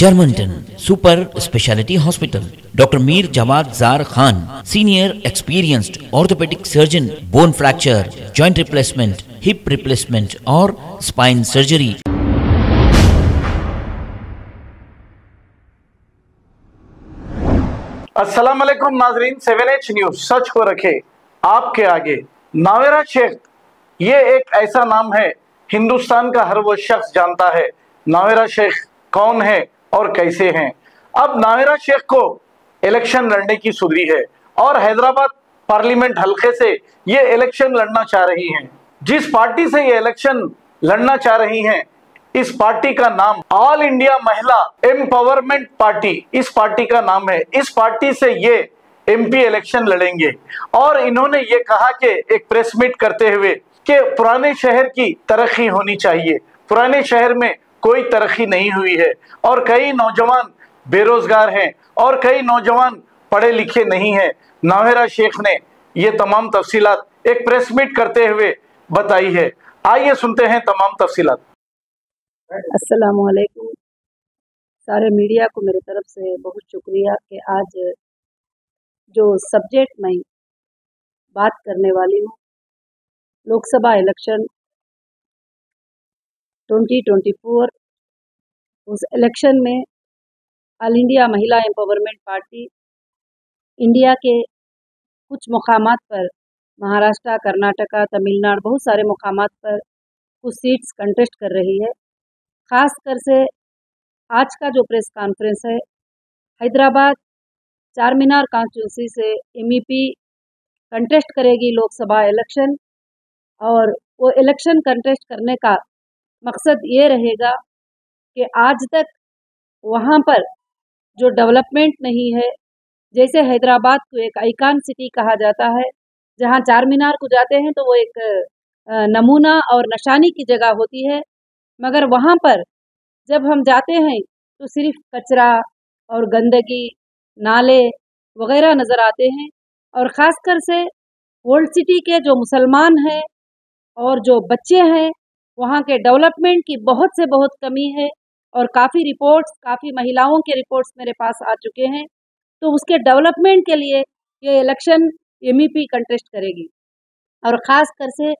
Germanton super speciality hospital. Doctor Mir Jawad jar Khan, senior experienced orthopaedic surgeon, bone fracture, joint replacement, hip replacement और spine surgery. अस्सलाम वालेकुम नाजरीन, 7H news सच को रखे आपके आगे। नावेरा शेख, ये एक ऐसा नाम है हिंदुस्तान का हर वो शख्स जानता है नावेरा शेख कौन है और कैसे हैं। अब नावेरा शेख को इलेक्शन लड़ने की सुधरी है और हैदराबाद पार्लियामेंट हल्के से ये इलेक्शन लड़ना चाह रही हैं। जिस पार्टी से ये इलेक्शन लड़ना चाह रही हैं, इस पार्टी का नाम all India Mahila empowerment party, इस पार्टी का नाम है। इस पार्टी से ये एमपी इलेक्शन लड़ेंगे और इन्होंने ये कहा कि एक प्रेस मीट करते हुए कि पुराने शहर की तरक्की होनी चाहिए, पुराने शहर में कोई तरक्की नहीं हुई है और कई नौजवान बेरोजगार हैं और कई नौजवान पढ़े लिखे नहीं हैं। नौहेरा शेख ने ये तमाम तफसीलात एक प्रेस मीट करते हुए बताई है। आइए सुनते हैं तमाम तफसीलात। अस्सलाम वालेकुम, सारे मीडिया को मेरे तरफ से बहुत शुक्रिया कि आज जो सब्जेक्ट मैं बात करने वाली हूँ, लोकसभा इलेक्शन 2024, उस इलेक्शन में all India Mahila empowerment party India के कुछ मुकामात पर, महाराष्ट्र, कर्नाटका, तमिलनाडु, बहुत सारे मुकामात पर कुछ सीट्स कंटेस्ट कर रही है। खास कर से आज का जो प्रेस कॉन्फ्रेंस है, हैदराबाद चार मीनार कांस्टिट्यूंसी से एमईपी कंटेस्ट करेगी लोकसभा इलेक्शन और वो इलेक्शन कंटेस्ट करने का मकसद ये रहेगा कि आज तक वहाँ पर जो डेवलपमेंट नहीं है, जैसे हैदराबाद को एक आइकॉन सिटी कहा जाता है, जहाँ चार मीनार को जाते हैं तो वो एक नमूना और निशानी की जगह होती है, मगर वहाँ पर जब हम जाते हैं तो सिर्फ कचरा और गंदगी, नाले वगैरह नज़र आते हैं। और ख़ासकर से ओल्ड सिटी के जो मुसलमान हैं और जो बच्चे हैं, वहाँ के डेवलपमेंट की बहुत से बहुत कमी है और काफ़ी रिपोर्ट्स, काफ़ी महिलाओं के रिपोर्ट्स मेरे पास आ चुके हैं। तो उसके डेवलपमेंट के लिए ये इलेक्शन एमईपी कंटेस्ट करेगी और ख़ास कर से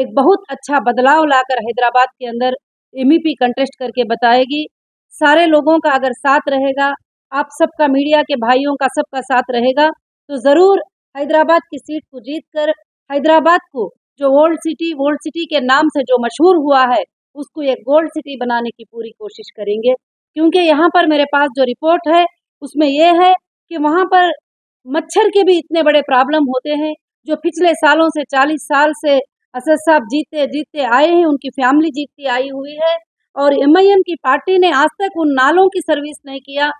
एक बहुत अच्छा बदलाव लाकर हैदराबाद के अंदर एमईपी कंटेस्ट करके बताएगी। सारे लोगों का अगर साथ रहेगा, आप सबका, मीडिया के भाइयों का सबका साथ रहेगा तो ज़रूर हैदराबाद की सीट को जीतकर हैदराबाद को जो ओल्ड सिटी के नाम से जो मशहूर हुआ है, उसको एक गोल्ड सिटी बनाने की पूरी कोशिश करेंगे। क्योंकि यहाँ पर मेरे पास जो रिपोर्ट है उसमें यह है कि वहाँ पर मच्छर के भी इतने बड़े प्रॉब्लम होते हैं जो पिछले सालों से, 40 साल से असद साहब जीते जीते आए हैं, उनकी फैमिली जीतती आई हुई है और एमआईएम की पार्टी ने आज तक उन नालों की सर्विस नहीं किया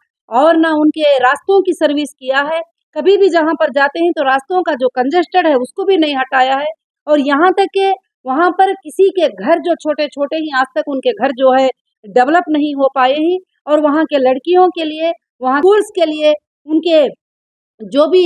और ना उनके रास्तों की सर्विस किया है। कभी भी जहां पर जाते हैं तो रास्तों का जो कंजेस्टेड है उसको भी नहीं हटाया है और यहां तक कि वहां पर किसी के घर जो छोटे छोटे ही, आज तक उनके घर जो है डेवलप नहीं हो पाए हैं। और वहाँ के लड़कियों के लिए, वहाँ स्कूल्स के लिए उनके जो भी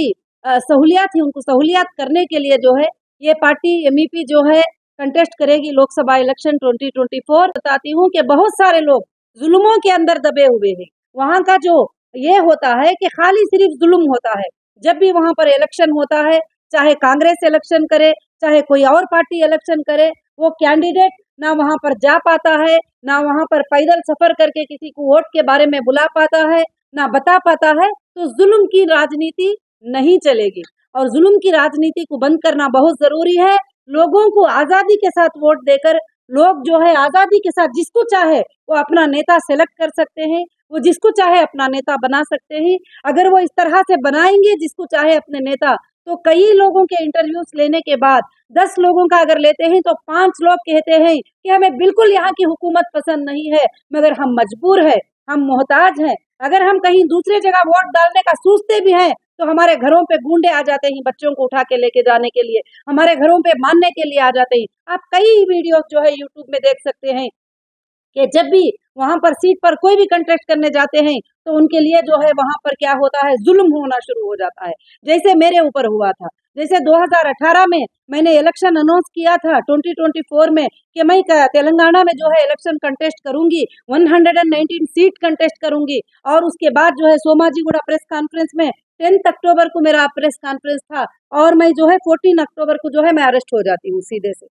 सहूलियात है, उनको सहूलियात करने के लिए जो है ये पार्टी एमईपी जो है कंटेस्ट करेगी लोकसभा इलेक्शन 2024। बताती हूँ कि बहुत सारे लोग जुल्मों के अंदर दबे हुए हैं। वहाँ का जो ये होता है कि खाली सिर्फ जुल्म होता है। जब भी वहाँ पर इलेक्शन होता है, चाहे कांग्रेस इलेक्शन करे, चाहे कोई और पार्टी इलेक्शन करे, वो कैंडिडेट ना वहाँ पर जा पाता है, ना वहाँ पर पैदल सफर करके किसी को वोट के बारे में बुला पाता है, ना बता पाता है। तो जुल्म की राजनीति नहीं चलेगी और जुल्म की राजनीति को बंद करना बहुत जरूरी है। लोगों को आज़ादी के साथ वोट देकर लोग जो है आज़ादी के साथ जिसको चाहे वो अपना नेता सेलेक्ट कर सकते हैं, वो जिसको चाहे अपना नेता बना सकते हैं। अगर वो इस तरह से बनाएंगे जिसको चाहे अपने नेता, तो कई लोगों के इंटरव्यूज लेने के बाद 10 लोगों का अगर लेते हैं तो 5 लोग कहते हैं कि हमें बिल्कुल यहाँ की हुकूमत पसंद नहीं है, मगर हम मजबूर है, हम मोहताज हैं। अगर हम कहीं दूसरे जगह वोट डालने का सोचते भी हैं तो हमारे घरों पे गुंडे आ जाते हैं बच्चों को उठा के लेके जाने के लिए, हमारे घरों पे मारने के लिए आ जाते हैं। आप कई वीडियो जो है यूट्यूब में देख सकते हैं कि जब भी वहाँ पर सीट पर कोई भी कंटेस्ट करने जाते हैं तो उनके लिए जो है वहाँ पर क्या होता है, जुल्म होना शुरू हो जाता है। जैसे मेरे ऊपर हुआ था, जैसे 2018 में मैंने इलेक्शन अनाउंस किया था 2024 में कि मैं तेलंगाना में जो है इलेक्शन कंटेस्ट करूंगी, 119 सीट कंटेस्ट करूंगी। और उसके बाद जो है सोमाजी गोड़ा प्रेस कॉन्फ्रेंस में 10 अक्टूबर को मेरा प्रेस कॉन्फ्रेंस था और मैं जो है 14 अक्टूबर को जो है मैं अरेस्ट हो जाती हूँ सीधे से।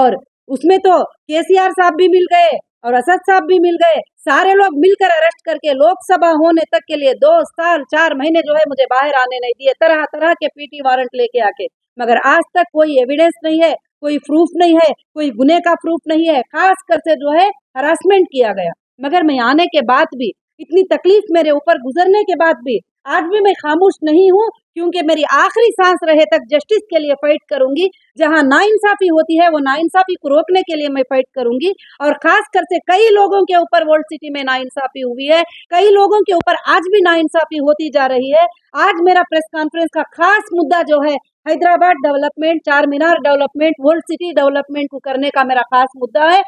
और उसमें तो केसीआर साहब भी मिल गए और असद साहब भी मिल गए, सारे लोग मिलकर अरेस्ट करके लोकसभा होने तक के लिए 2 साल 4 महीने जो है मुझे बाहर आने नहीं दिए, तरह तरह के पीटी वारंट लेके आके। मगर आज तक कोई एविडेंस नहीं है, कोई प्रूफ नहीं है, कोई गुने का प्रूफ नहीं है। खास कर से जो है हरासमेंट किया गया। मगर मैं आने के बाद भी, इतनी तकलीफ मेरे ऊपर गुजरने के बाद भी, आज भी मैं खामोश नहीं हूँ, क्योंकि मेरी आखिरी सांस रहे तक जस्टिस के लिए फाइट करूंगी। जहाँ नाइंसाफी होती है वो नाइंसाफी को रोकने के लिए मैं फाइट करूंगी। और खास कर से कई लोगों के ऊपर वर्ल्ड सिटी में नाइंसाफी हुई है, कई लोगों के ऊपर आज भी नाइंसाफी होती जा रही है। आज मेरा प्रेस कॉन्फ्रेंस का खास मुद्दा जो है हैदराबाद डेवलपमेंट, चार मीनार डेवलपमेंट, वर्ल्ड सिटी डेवलपमेंट को करने का मेरा खास मुद्दा है।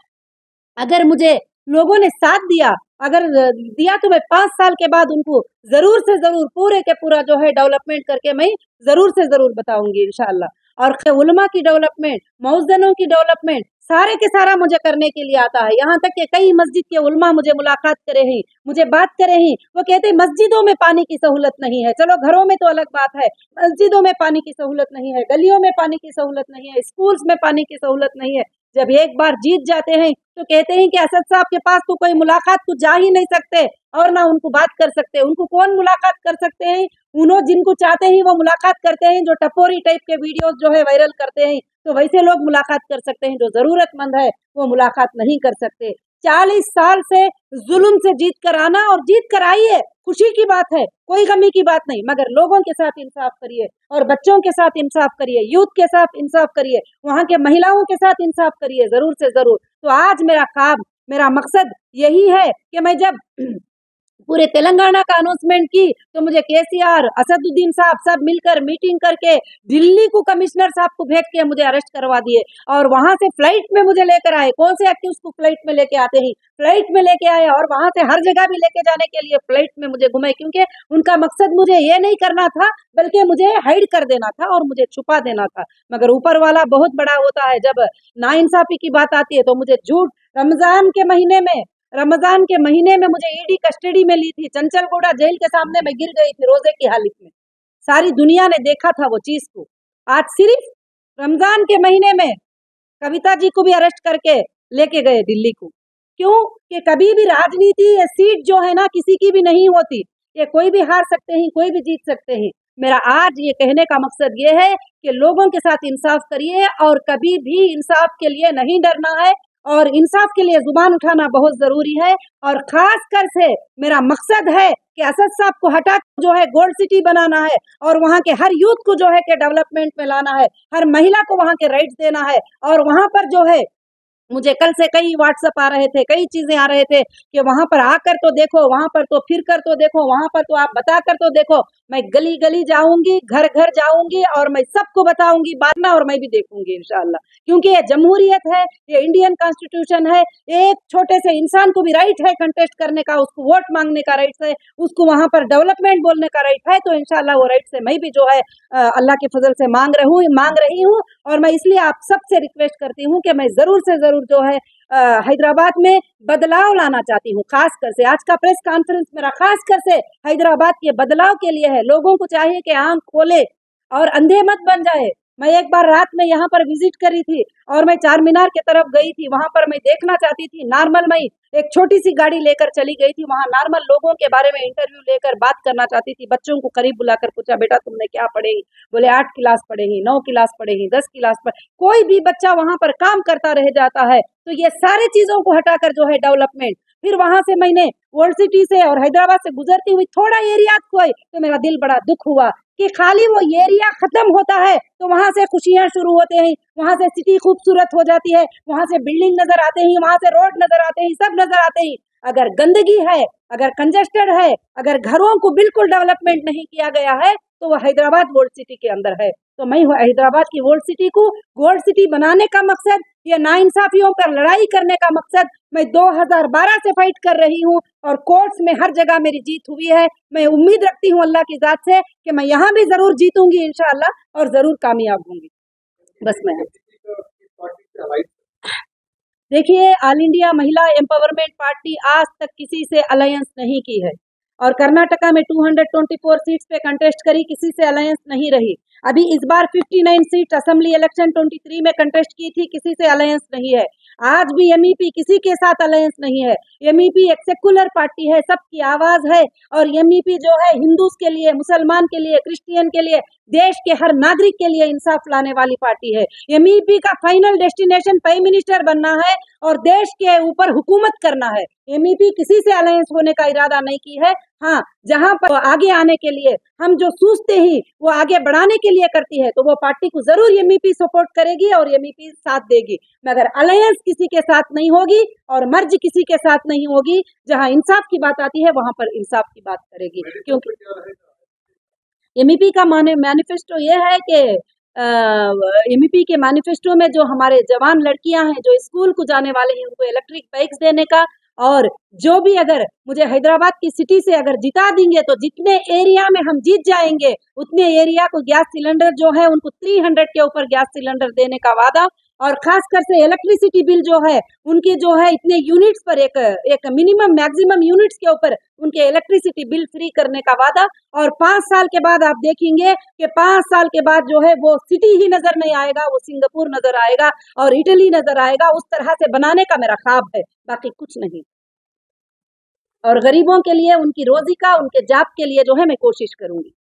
अगर मुझे लोगों ने साथ दिया, अगर दिया तो मैं 5 साल के बाद उनको जरूर से जरूर पूरे के पूरा जो है डेवलपमेंट करके मैं जरूर से जरूर बताऊंगी इंशाल्लाह। और उलमा की डेवलपमेंट, मौजनों की डेवलपमेंट, सारे के सारा मुझे करने के लिए आता है। यहाँ तक कि कई मस्जिद के उलमा मुझे मुलाकात करे हैं, मुझे बात करे हैं। वो कहते हैं मस्जिदों में पानी की सहूलत नहीं है। चलो घरों में तो अलग बात है, मस्जिदों में पानी की सहूलत नहीं है, गलियों में पानी की सहूलत नहीं है, स्कूल्स में पानी की सहूलत नहीं है। जब एक बार जीत जाते हैं तो कहते हैं कि असद साहब के पास तो कोई मुलाकात तो जा ही नहीं सकते और ना उनको बात कर सकते। उनको कौन मुलाकात कर सकते हैं? उन्होंने जिनको चाहते हैं वो मुलाकात करते हैं, जो टपोरी टाइप के वीडियोस जो है वायरल करते हैं। तो वैसे लोग मुलाकात कर सकते हैं, जो जरूरतमंद है वो मुलाकात नहीं कर सकते। 40 साल से जुल्म से जीत कर आना, और जीत कर आई है, खुशी की बात है, कोई गमी की बात नहीं। मगर लोगों के साथ इंसाफ करिए, और बच्चों के साथ इंसाफ करिए, यूथ के साथ इंसाफ करिए, वहाँ के महिलाओं के साथ इंसाफ करिए जरूर से जरूर। तो आज मेरा ख्वाब, मेरा मकसद यही है कि मैं जब पूरे तेलंगाना का अनाउंसमेंट की तो मुझे केसीआर, असदुद्दीन साहब सब मिलकर मीटिंग करके दिल्ली को कमिश्नर साहब को भेज के मुझे अरेस्ट करवा दिए और वहां से फ्लाइट में मुझे लेकर आए। कौन से एक्टिव को फ्लाइट में लेके आते हैं, फ्लाइट में लेके आए और वहां से हर जगह भी लेके जाने के लिए फ्लाइट में मुझे घुमाए, क्योंकि उनका मकसद मुझे ये नहीं करना था बल्कि मुझे हाइड कर देना था और मुझे छुपा देना था। मगर ऊपर वाला बहुत बड़ा होता है। जब नाइंसाफी की बात आती है तो मुझे झूठ, रमजान के महीने में मुझे ईडी कस्टडी में ली थी, चंचल गोड़ा जेल के सामने मैं गिर गई थी रोजे की हालत में। सारी दुनिया ने देखा था वो चीज को। आज सिर्फ रमजान के महीने में कविता जी को भी अरेस्ट करके लेके गए दिल्ली को। क्यों कि कभी भी राजनीति या सीट जो है ना किसी की भी नहीं होती, ये कोई भी हार सकते हैं, कोई भी जीत सकते हैं। मेरा आज ये कहने का मकसद ये है कि लोगों के साथ इंसाफ करिए और कभी भी इंसाफ के लिए नहीं डरना है और इंसाफ के लिए जुबान उठाना बहुत जरूरी है। और खास कर से मेरा मकसद है कि असद साहब को हटा जो है गोल्ड सिटी बनाना है और वहाँ के हर यूथ को जो है के डेवलपमेंट में लाना है, हर महिला को वहाँ के राइट्स देना है। और वहाँ पर जो है मुझे कल से कई व्हाट्सएप आ रहे थे, कई चीजें आ रहे थे कि वहां पर आकर तो देखो, वहां पर तो फिर कर तो देखो, वहां पर तो आप बता कर तो देखो। मैं गली गली जाऊंगी, घर घर जाऊंगी और मैं सबको बताऊंगी बातना, और मैं भी देखूंगी इंशाल्लाह। क्योंकि ये जमहूरियत है, ये इंडियन कॉन्स्टिट्यूशन है। एक छोटे से इंसान को भी राइट है कंटेस्ट करने का, उसको वोट मांगने का राइट है, उसको वहां पर डेवलपमेंट बोलने का राइट है। तो इंशाल्लाह वो राइट से मैं भी जो है अल्लाह के फजल से मांग रही हूँ। और मैं इसलिए आप सबसे रिक्वेस्ट करती हूँ कि मैं जरूर से जरूर जो है हैदराबाद में बदलाव लाना चाहती हूँ। खास कर से आज का प्रेस कॉन्फ्रेंस मेरा खास कर से हैदराबाद के बदलाव के लिए है। लोगों को चाहिए कि आंख खोले और अंधे मत बन जाए। मैं एक बार रात में यहाँ पर विजिट करी थी और मैं चार मीनार की तरफ गई थी, वहां पर मैं देखना चाहती थी। नॉर्मल मैं एक छोटी सी गाड़ी लेकर चली गई थी, वहां नॉर्मल लोगों के बारे में इंटरव्यू लेकर बात करना चाहती थी। बच्चों को करीब बुलाकर पूछा, बेटा तुमने क्या पढ़े? बोले 8 क्लास पढ़े, 9 क्लास पढ़े, 10 क्लास पढ़े। कोई भी बच्चा वहां पर काम करता रह जाता है। तो ये सारी चीजों को हटाकर जो है डेवलपमेंट। फिर वहां से मैंने वर्ल्ड सिटी से और हैदराबाद से गुजरती हुई थोड़ा एरिया खोए तो मेरा दिल बड़ा दुख हुआ कि खाली वो एरिया खत्म होता है तो वहां से खुशियां शुरू होते हैं, वहां से सिटी खूबसूरत हो जाती है, वहां से बिल्डिंग नजर आते हैं, वहां से रोड नजर आते हैं, सब नजर आते हैं। अगर गंदगी है, अगर कंजेस्टेड है, अगर घरों को बिल्कुल डेवलपमेंट नहीं किया गया है तो वो हैदराबाद गोल्ड सिटी के अंदर है। तो मैं हूँ हैदराबाद की गोल्ड सिटी को गोल्ड सिटी बनाने का मकसद, या नाइंसाफियों पर लड़ाई करने का मकसद मैं 2012 से फाइट कर रही हूँ और कोर्ट्स में हर जगह मेरी जीत हुई है। मैं उम्मीद रखती हूँ अल्लाह की जात से कि मैं यहाँ भी जरूर जीतूंगी इंशाअल्लाह और जरूर कामयाब होंगी। बस मैं देखिए, All India Mahila empowerment Party आज तक किसी से अलायंस नहीं की है और कर्नाटका में 224 सीट्स पे कंटेस्ट करी, किसी से अलायंस नहीं रही। अभी इस बार 59 सीट असेंबली इलेक्शन 23 में कंटेस्ट की थी, किसी से अलायंस नहीं है। आज भी MEP किसी के साथ अलायंस नहीं है। MEP एक सेकुलर पार्टी है, सबकी आवाज है और MEP जो है हिंदूज के लिए, मुसलमान के लिए, क्रिश्चियन के लिए, देश के हर नागरिक के लिए इंसाफ लाने वाली पार्टी है। MEP का फाइनल डेस्टिनेशन प्राइम मिनिस्टर बनना है और देश के ऊपर हुकूमत करना है। MEP किसी से अलायंस होने का इरादा नहीं की है। हाँ, जहाँ पर आगे आने के लिए हम जो सोचते हैं वो आगे बढ़ाने के लिए करती है, तो वो पार्टी को जरूर MEP सपोर्ट करेगी और MEP साथ देगी, मगर अलायंस किसी के साथ नहीं होगी और मर्ज किसी के साथ नहीं होगी। जहाँ इंसाफ की बात आती है वहाँ पर इंसाफ की बात करेगी, क्योंकि MEP का मैनिफेस्टो ये है कि MEP के मैनिफेस्टो में जो हमारे जवान लड़कियां हैं जो स्कूल को जाने वाले हैं उनको इलेक्ट्रिक बाइक्स देने का, और जो भी अगर मुझे हैदराबाद की सिटी से अगर जिता देंगे तो जितने एरिया में हम जीत जाएंगे उतने एरिया को गैस सिलेंडर जो है उनको 300 के ऊपर गैस सिलेंडर देने का वादा, और खासकर से इलेक्ट्रिसिटी बिल जो है उनके जो है इतने यूनिट्स पर एक मिनिमम मैक्सिमम यूनिट्स के ऊपर उनके इलेक्ट्रिसिटी बिल फ्री करने का वादा। और 5 साल के बाद आप देखेंगे कि 5 साल के बाद जो है वो सिटी ही नजर नहीं आएगा, वो सिंगापुर नजर आएगा और इटली नजर आएगा। उस तरह से बनाने का मेरा ख्वाब है, बाकी कुछ नहीं। और गरीबों के लिए उनकी रोजी का, उनके जाप के लिए जो है मैं कोशिश करूंगी।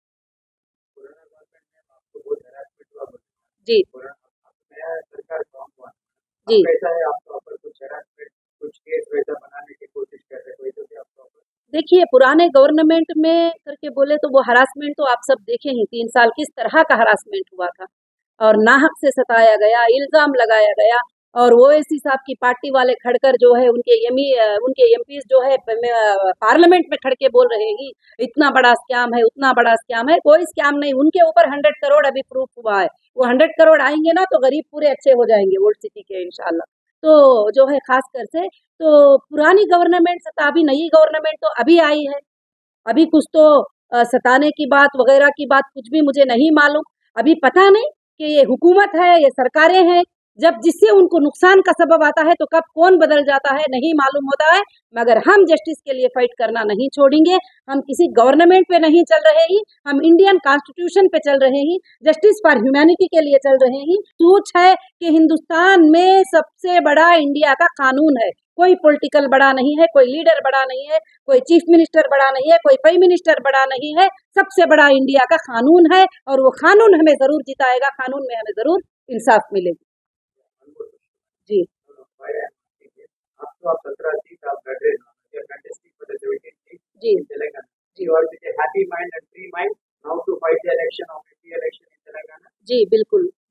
जी जी देखिए, पुराने गवर्नमेंट में करके बोले तो वो हरासमेंट तो आप सब देखे ही, 3 साल किस तरह का हरासमेंट हुआ था और नाहक से सताया गया, इल्जाम लगाया गया। और OAC साहब की पार्टी वाले खड़कर जो है उनके MPs जो है पार्लियामेंट में खड़के बोल रहे हैं इतना बड़ा स्कैम है, उतना बड़ा स्कैम है। कोई स्कैम नहीं, उनके ऊपर 100 करोड़ अभी प्रूफ हुआ है। वो 100 करोड़ आएंगे ना तो गरीब पूरे अच्छे हो जाएंगे ओल्ड सिटी के इंशाल्लाह। तो जो है खासकर से तो पुरानी गवर्नमेंट सता, अभी नई गवर्नमेंट तो अभी आई है, अभी कुछ तो सताने की बात वगैरह की बात कुछ भी मुझे नहीं मालूम। अभी पता नहीं कि ये हुकूमत है, ये सरकारें हैं, जब जिससे उनको नुकसान का सबब आता है तो कब कौन बदल जाता है नहीं मालूम होता है। मगर हम जस्टिस के लिए फाइट करना नहीं छोड़ेंगे। हम किसी गवर्नमेंट पे नहीं चल रहे हैं, हम इंडियन कॉन्स्टिट्यूशन पे चल रहे हैं, जस्टिस फॉर ह्यूमैनिटी के लिए चल रहे हैं। सोच है कि हिंदुस्तान में सबसे बड़ा इंडिया का कानून है, कोई पॉलिटिकल बड़ा नहीं है, कोई लीडर बड़ा नहीं है, कोई चीफ मिनिस्टर बड़ा नहीं है, कोई प्राइम मिनिस्टर बड़ा नहीं है। सबसे बड़ा इंडिया का कानून है और वो कानून हमें जरूर जिताएगा, कानून में हमें जरूर इंसाफ मिलेगी। जी जी जी बिल्कुल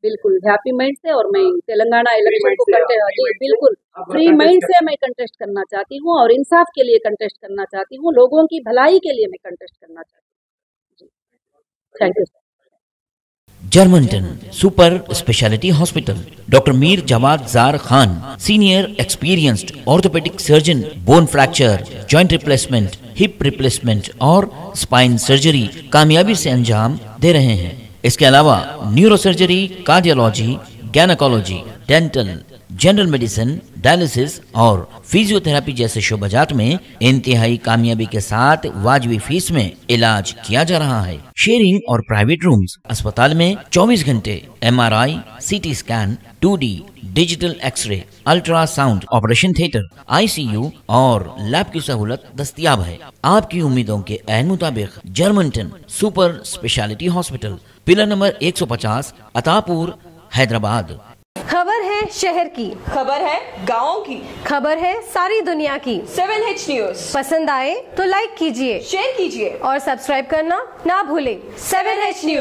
बिल्कुल, हैप्पी माइंड से और मैं तेलंगाना इलेक्शन को बिल्कुल फ्री माइंड से मैं कंटेस्ट करना चाहती हूँ और इंसाफ के लिए कंटेस्ट करना चाहती हूँ, लोगों की भलाई के लिए मैं कंटेस्ट करना चाहती हूँ। Thank you. Germanton super speciality hospital, doctor Mir Jamat Jar Khan, senior experienced orthopaedic surgeon, bone fracture, joint replacement, hip replacement और स्पाइन सर्जरी कामयाबी से अंजाम दे रहे हैं। इसके अलावा neuro surgery, cardiology, gynaecology, dental, general medicine, dialysis और फिजियोथेरापी जैसे शोबाजात में इंतहाई कामयाबी के साथ वाजबी फीस में इलाज किया जा रहा है। शेयरिंग और प्राइवेट रूम्स, अस्पताल में 24 घंटे MRI, CT scan, 2D, digital x ray, ultrasound, operation theatre, ICU और लैब की सहूलत दस्तियाब है। आपकी उम्मीदों के अहम मुताबिक Germanton super speciality hospital, pillar number 150, Attapur, Hyderabad. खबर है शहर की, खबर है गाँव की, खबर है सारी दुनिया की। 7H News पसंद आए तो लाइक कीजिए, शेयर कीजिए और सब्सक्राइब करना ना भूले। 7H News।